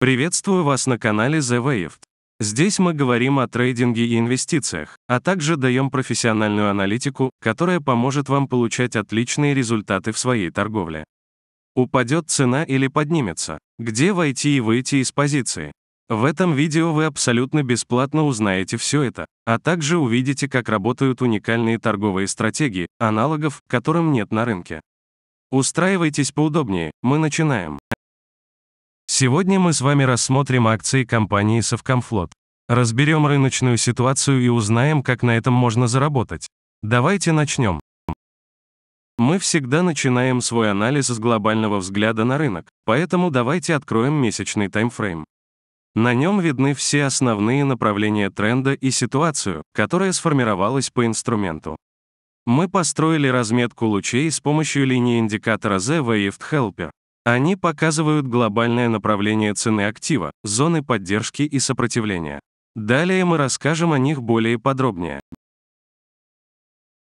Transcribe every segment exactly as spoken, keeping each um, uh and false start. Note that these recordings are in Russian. Приветствую вас на канале The Waved. Здесь мы говорим о трейдинге и инвестициях, а также даем профессиональную аналитику, которая поможет вам получать отличные результаты в своей торговле. Упадет цена или поднимется? Где войти и выйти из позиции? В этом видео вы абсолютно бесплатно узнаете все это, а также увидите, как работают уникальные торговые стратегии, аналогов, которым нет на рынке. Устраивайтесь поудобнее, мы начинаем. Сегодня мы с вами рассмотрим акции компании Sovkomflot. Разберем рыночную ситуацию и узнаем, как на этом можно заработать. Давайте начнем. Мы всегда начинаем свой анализ с глобального взгляда на рынок, поэтому давайте откроем месячный таймфрейм. На нем видны все основные направления тренда и ситуацию, которая сформировалась по инструменту. Мы построили разметку лучей с помощью линии индикатора The Waved Helper. Они показывают глобальное направление цены актива, зоны поддержки и сопротивления. Далее мы расскажем о них более подробнее.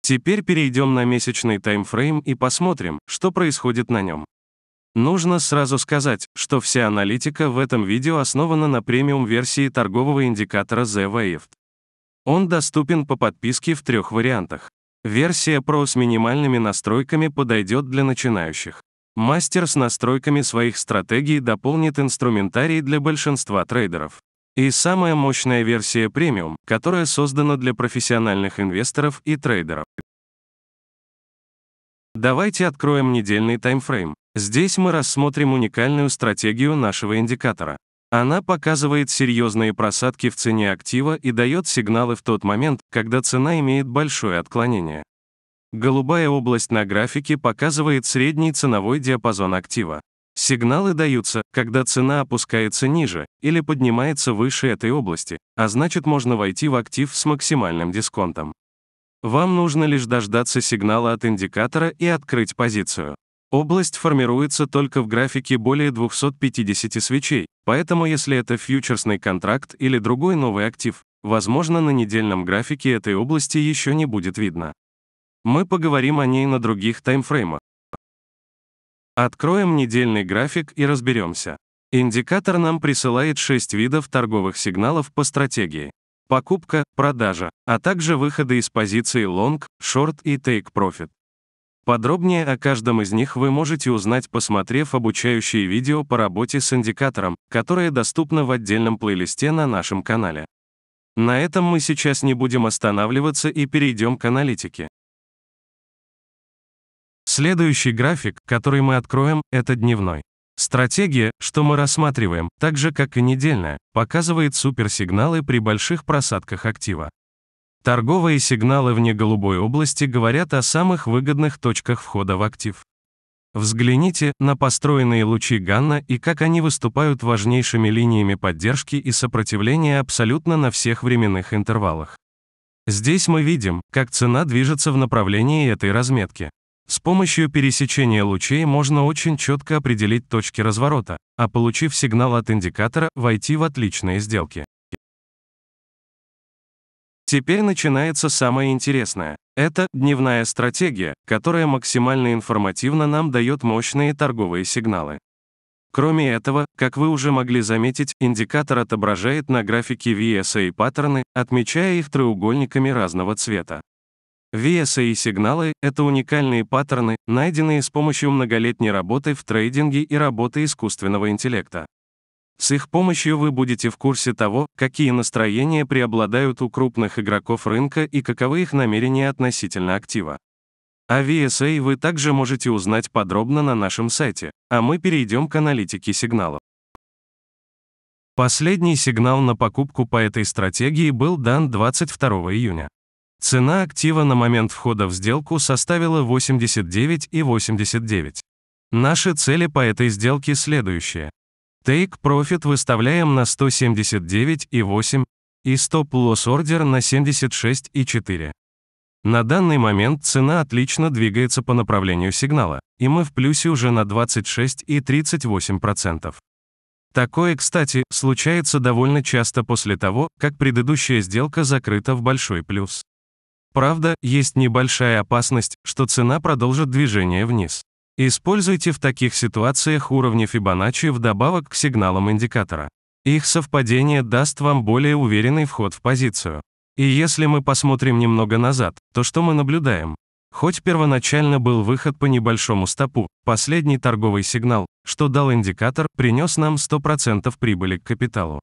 Теперь перейдем на месячный таймфрейм и посмотрим, что происходит на нем. Нужно сразу сказать, что вся аналитика в этом видео основана на премиум-версии торгового индикатора The Waved. Он доступен по подписке в трех вариантах. Версия Pro с минимальными настройками подойдет для начинающих. Мастер с настройками своих стратегий дополнит инструментарий для большинства трейдеров. И самая мощная версия Premium, которая создана для профессиональных инвесторов и трейдеров. Давайте откроем недельный таймфрейм. Здесь мы рассмотрим уникальную стратегию нашего индикатора. Она показывает серьезные просадки в цене актива и дает сигналы в тот момент, когда цена имеет большое отклонение. Голубая область на графике показывает средний ценовой диапазон актива. Сигналы даются, когда цена опускается ниже или поднимается выше этой области, а значит можно войти в актив с максимальным дисконтом. Вам нужно лишь дождаться сигнала от индикатора и открыть позицию. Область формируется только в графике более двухсот пятидесяти свечей, поэтому если это фьючерсный контракт или другой новый актив, возможно, на недельном графике этой области еще не будет видно. Мы поговорим о ней на других таймфреймах. Откроем недельный график и разберемся. Индикатор нам присылает шесть видов торговых сигналов по стратегии. Покупка, продажа, а также выходы из позиции long, short и take profit. Подробнее о каждом из них вы можете узнать, посмотрев обучающие видео по работе с индикатором, которое доступно в отдельном плейлисте на нашем канале. На этом мы сейчас не будем останавливаться и перейдем к аналитике. Следующий график, который мы откроем, это дневной. Стратегия, что мы рассматриваем, так же как и недельная, показывает суперсигналы при больших просадках актива. Торговые сигналы вне голубой области говорят о самых выгодных точках входа в актив. Взгляните на построенные лучи Ганна и как они выступают важнейшими линиями поддержки и сопротивления абсолютно на всех временных интервалах. Здесь мы видим, как цена движется в направлении этой разметки. С помощью пересечения лучей можно очень четко определить точки разворота, а получив сигнал от индикатора, войти в отличные сделки. Теперь начинается самое интересное. Это дневная стратегия, которая максимально информативно нам дает мощные торговые сигналы. Кроме этого, как вы уже могли заметить, индикатор отображает на графике ви эс эй паттерны, отмечая их треугольниками разного цвета. ви эс эй сигналы — это уникальные паттерны, найденные с помощью многолетней работы в трейдинге и работы искусственного интеллекта. С их помощью вы будете в курсе того, какие настроения преобладают у крупных игроков рынка и каковы их намерения относительно актива. О ви эс эй вы также можете узнать подробно на нашем сайте, а мы перейдем к аналитике сигналов. Последний сигнал на покупку по этой стратегии был дан двадцать второго июня. Цена актива на момент входа в сделку составила восемьдесят девять и восемьдесят девять. Наши цели по этой сделке следующие. Take Profit выставляем на сто семьдесят девять и восемь и Stop Loss Order на семьдесят шесть и четыре. На данный момент цена отлично двигается по направлению сигнала, и мы в плюсе уже на двадцать шесть и тридцать восемь процентов. Такое, кстати, случается довольно часто после того, как предыдущая сделка закрыта в большой плюс. Правда, есть небольшая опасность, что цена продолжит движение вниз. Используйте в таких ситуациях уровни Фибоначчи вдобавок к сигналам индикатора. Их совпадение даст вам более уверенный вход в позицию. И если мы посмотрим немного назад, то что мы наблюдаем? Хоть первоначально был выход по небольшому стопу, последний торговый сигнал, что дал индикатор, принес нам сто процентов прибыли к капиталу.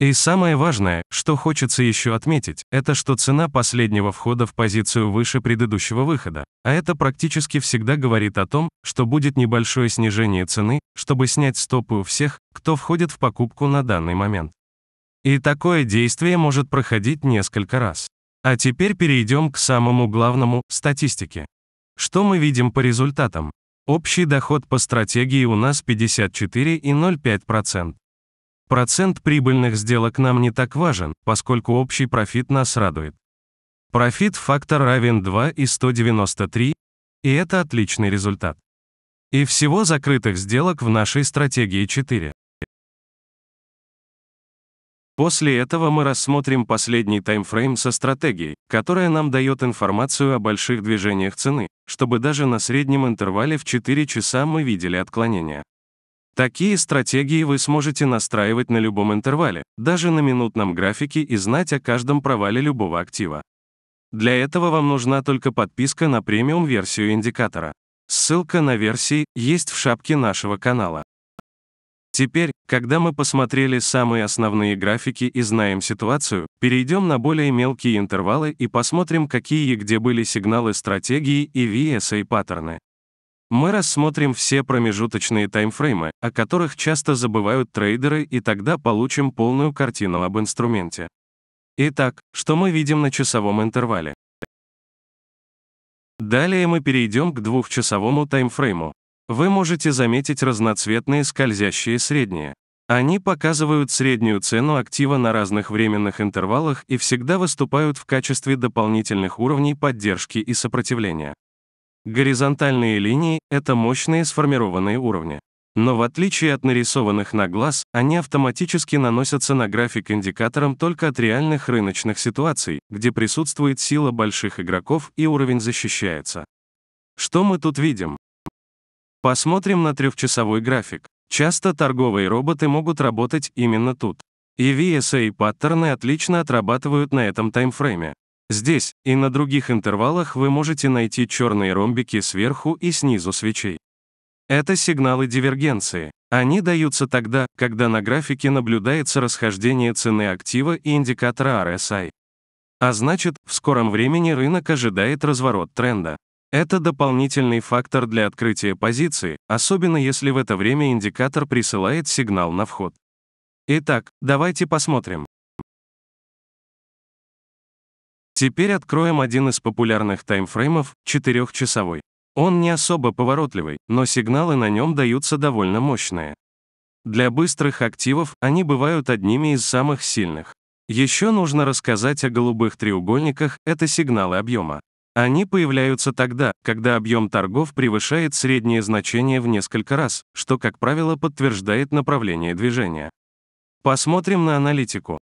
И самое важное, что хочется еще отметить, это что цена последнего входа в позицию выше предыдущего выхода, а это практически всегда говорит о том, что будет небольшое снижение цены, чтобы снять стопы у всех, кто входит в покупку на данный момент. И такое действие может проходить несколько раз. А теперь перейдем к самому главному – статистике. Что мы видим по результатам? Общий доход по стратегии у нас пятьдесят четыре целых ноль пять процента. Процент прибыльных сделок нам не так важен, поскольку общий профит нас радует. Профит-фактор равен два и сто девяносто три, и это отличный результат. И всего закрытых сделок в нашей стратегии четыре. После этого мы рассмотрим последний таймфрейм со стратегией, которая нам дает информацию о больших движениях цены, чтобы даже на среднем интервале в четыре часа мы видели отклонения. Такие стратегии вы сможете настраивать на любом интервале, даже на минутном графике, и знать о каждом провале любого актива. Для этого вам нужна только подписка на премиум-версию индикатора. Ссылка на версии есть в шапке нашего канала. Теперь, когда мы посмотрели самые основные графики и знаем ситуацию, перейдем на более мелкие интервалы и посмотрим, какие и где были сигналы стратегии и ви эс эй паттерны. Мы рассмотрим все промежуточные таймфреймы, о которых часто забывают трейдеры, и тогда получим полную картину об инструменте. Итак, что мы видим на часовом интервале? Далее мы перейдем к двухчасовому таймфрейму. Вы можете заметить разноцветные скользящие средние. Они показывают среднюю цену актива на разных временных интервалах и всегда выступают в качестве дополнительных уровней поддержки и сопротивления. Горизонтальные линии — это мощные сформированные уровни. Но в отличие от нарисованных на глаз, они автоматически наносятся на график индикатором только от реальных рыночных ситуаций, где присутствует сила больших игроков и уровень защищается. Что мы тут видим? Посмотрим на трехчасовой график. Часто торговые роботы могут работать именно тут. И ви эс эй паттерны отлично отрабатывают на этом таймфрейме. Здесь и на других интервалах вы можете найти черные ромбики сверху и снизу свечей. Это сигналы дивергенции. Они даются тогда, когда на графике наблюдается расхождение цены актива и индикатора ар эс ай. А значит, в скором времени рынок ожидает разворот тренда. Это дополнительный фактор для открытия позиции, особенно если в это время индикатор присылает сигнал на вход. Итак, давайте посмотрим. Теперь откроем один из популярных таймфреймов, четырёхчасовой. Он не особо поворотливый, но сигналы на нем даются довольно мощные. Для быстрых активов они бывают одними из самых сильных. Еще нужно рассказать о голубых треугольниках, это сигналы объема. Они появляются тогда, когда объем торгов превышает среднее значение в несколько раз, что, как правило, подтверждает направление движения. Посмотрим на аналитику.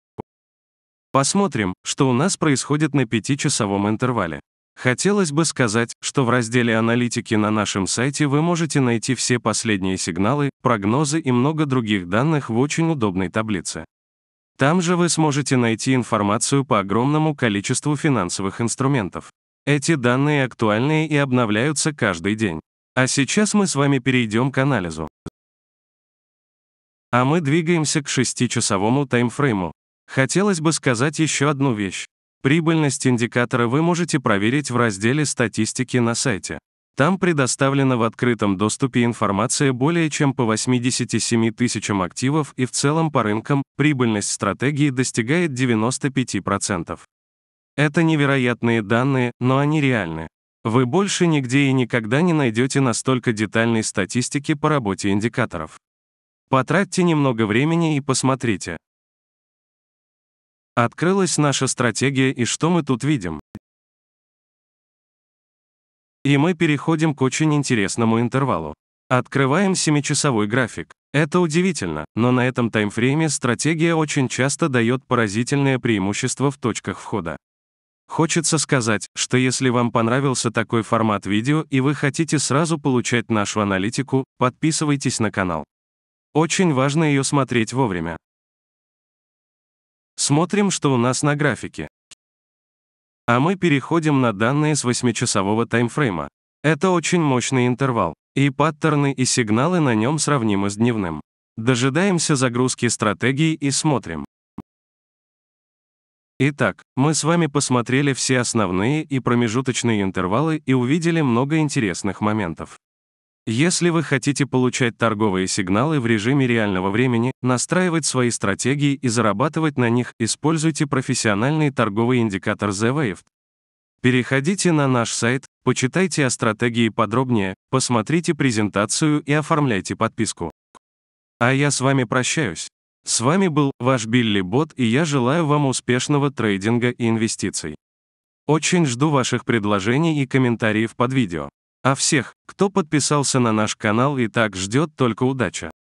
Посмотрим, что у нас происходит на пятичасовом интервале. Хотелось бы сказать, что в разделе аналитики на нашем сайте вы можете найти все последние сигналы, прогнозы и много других данных в очень удобной таблице. Там же вы сможете найти информацию по огромному количеству финансовых инструментов. Эти данные актуальны и обновляются каждый день. А сейчас мы с вами перейдем к анализу. А мы двигаемся к шестичасовому таймфрейму. Хотелось бы сказать еще одну вещь. Прибыльность индикатора вы можете проверить в разделе «Статистики» на сайте. Там предоставлена в открытом доступе информация более чем по восьмидесяти семи тысячам активов, и в целом по рынкам прибыльность стратегии достигает девяноста пяти процентов. Это невероятные данные, но они реальны. Вы больше нигде и никогда не найдете настолько детальной статистики по работе индикаторов. Потратьте немного времени и посмотрите. Открылась наша стратегия, и что мы тут видим? И мы переходим к очень интересному интервалу. Открываем семичасовой график. Это удивительно, но на этом таймфрейме стратегия очень часто дает поразительное преимущество в точках входа. Хочется сказать, что если вам понравился такой формат видео и вы хотите сразу получать нашу аналитику, подписывайтесь на канал. Очень важно ее смотреть вовремя. Смотрим, что у нас на графике. А мы переходим на данные с восьмичасового таймфрейма. Это очень мощный интервал, и паттерны и сигналы на нем сравнимы с дневным. Дожидаемся загрузки стратегии и смотрим. Итак, мы с вами посмотрели все основные и промежуточные интервалы и увидели много интересных моментов. Если вы хотите получать торговые сигналы в режиме реального времени, настраивать свои стратегии и зарабатывать на них, используйте профессиональный торговый индикатор The Waved. Переходите на наш сайт, почитайте о стратегии подробнее, посмотрите презентацию и оформляйте подписку. А я с вами прощаюсь. С вами был ваш Билли Бот, и я желаю вам успешного трейдинга и инвестиций. Очень жду ваших предложений и комментариев под видео. А всех, кто подписался на наш канал и так ждет только удача.